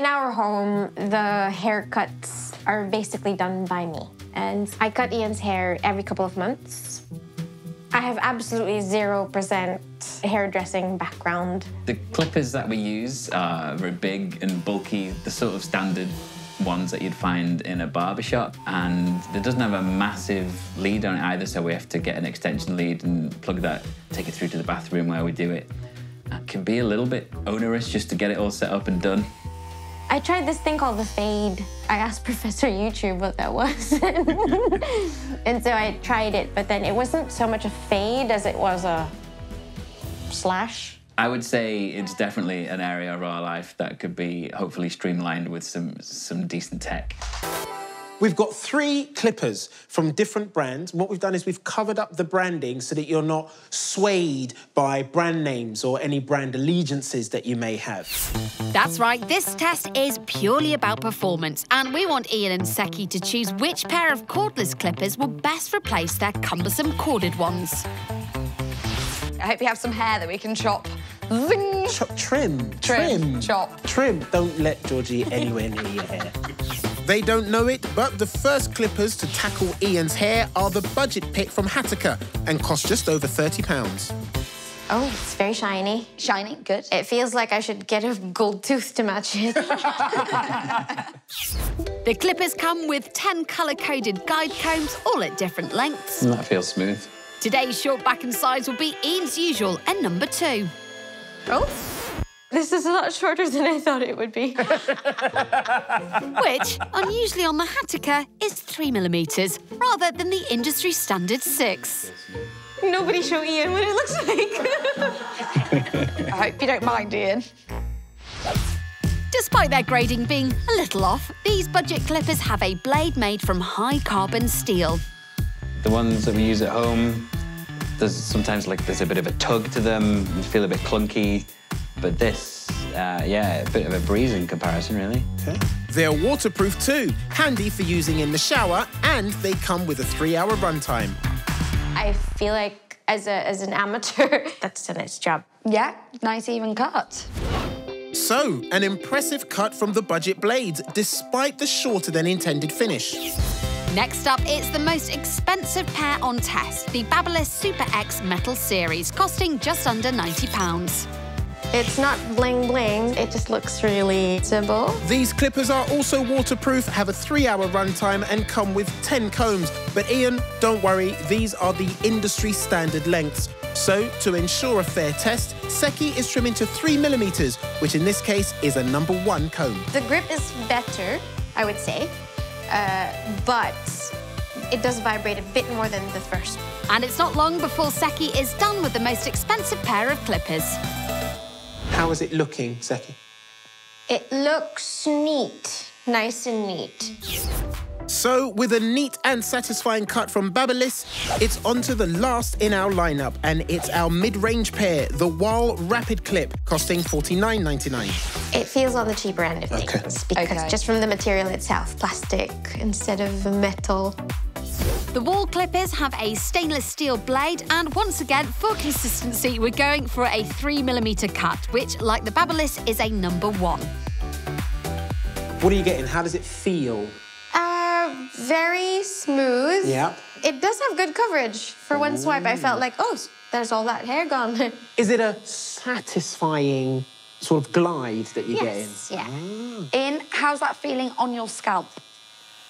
In our home, the haircuts are basically done by me. And I cut Ian's hair every couple of months. I have absolutely 0% hairdressing background. The clippers that we use are very big and bulky, the sort of standard ones that you'd find in a barbershop, and it doesn't have a massive lead on it either, so we have to get an extension lead and plug that, take it through to the bathroom where we do it. It can be a little bit onerous just to get it all set up and done. I tried this thing called the fade. I asked Professor YouTube what that was. And so I tried it, but then it wasn't so much a fade as it was a slash. I would say it's definitely an area of our life that could be hopefully streamlined with some decent tech. We've got 3 clippers from different brands. What we've done is we've covered up the branding so that you're not swayed by brand names or any brand allegiances that you may have. That's right, this test is purely about performance, and we want Ian and Seki to choose which pair of cordless clippers will best replace their cumbersome corded ones. I hope you have some hair that we can chop. Zing. Chop, trim. Chop. Trim. Don't let Georgie anywhere near your hair. They don't know it, but the first clippers to tackle Ian's hair are the budget pick from Hatteker and cost just over £30. Oh, it's very shiny. Shiny, good. It feels like I should get a gold tooth to match it. The clippers come with 10 colour-coded guide combs, all at different lengths. That feels smooth. Today's short back and sides will be Ian's usual and number 2. Oh, this is a lot shorter than I thought it would be. Which, unusually on the Hatteker, is 3mm, rather than the industry standard 6. Nobody show Ian what it looks like. I hope you don't mind, Ian. Despite their grading being a little off, these budget clippers have a blade made from high-carbon steel. The ones that we use at home, there's sometimes like there's a bit of a tug to them, you feel a bit clunky, but this, yeah, a bit of a breeze in comparison, really. Okay. They're waterproof too, handy for using in the shower, and they come with a 3-hour runtime. I feel like as an amateur, that's done its job. Yeah, nice even cut. So, an impressive cut from the budget blades, despite the shorter than intended finish. Next up, it's the most expensive pair on test, the Babyliss Super X Metal Series, costing just under £90. It's not bling bling, it just looks really simple. These clippers are also waterproof, have a 3-hour runtime and come with 10 combs. But Ian, don't worry, these are the industry standard lengths. So, to ensure a fair test, Seki is trimming to 3mm, which in this case is a number 1 comb. The grip is better, I would say. But it does vibrate a bit more than the first. And it's not long before Seki is done with the most expensive pair of clippers. How is it looking, Seki? It looks neat, nice and neat. So, with a neat and satisfying cut from Babyliss, it's onto the last in our lineup, and it's our mid-range pair, the Wahl Rapid Clip, costing $49.99. It feels on the cheaper end of things, because just from the material itself, plastic instead of metal. The Wahl clippers have a stainless steel blade, and once again, for consistency, we're going for a 3mm cut, which, like the Babyliss, is a number 1. What are you getting? How does it feel? Very smooth. Yeah. It does have good coverage. For one swipe, I felt like, oh, there's all that hair gone. Is it a satisfying sort of glide that you get in? Yeah. Ian, how's that feeling on your scalp?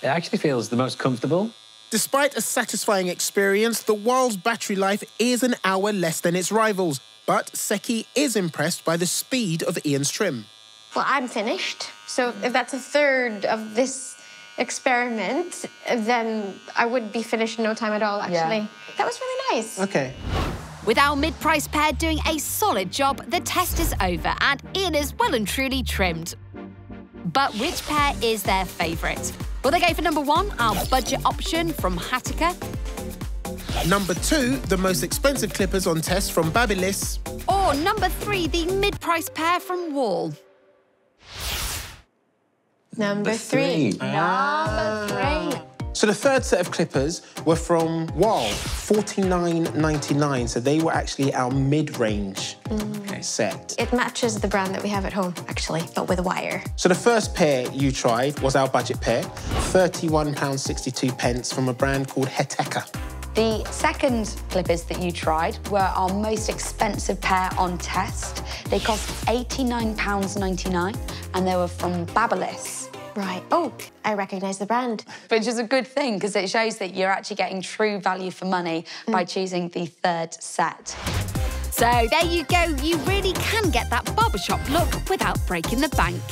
It actually feels the most comfortable. Despite a satisfying experience, the Wahl's battery life is an hour less than its rivals, but Seki is impressed by the speed of Ian's trim. Well, I'm finished, so if that's a third of this experiment, then I would be finished in no time at all, actually. Yeah. That was really nice. OK. With our mid-price pair doing a solid job, the test is over and Ian is well and truly trimmed. But which pair is their favourite? Well, they go for number 1, our budget option from Hatteker. Number 2, the most expensive clippers on test from Babyliss. Or number 3, the mid-price pair from Wahl. Number 3. Number 3. So the third set of clippers were from Wahl, $49.99. So they were actually our mid-range set. It matches the brand that we have at home, actually, but with a wire. So the first pair you tried was our budget pair, £31.62 from a brand called Hatteker. The second clippers that you tried were our most expensive pair on test. They cost £89.99 and they were from Babyliss. Right. Oh, I recognise the brand. Which is a good thing, because it shows that you're actually getting true value for money by choosing the third set. So there you go. You really can get that barbershop look without breaking the bank.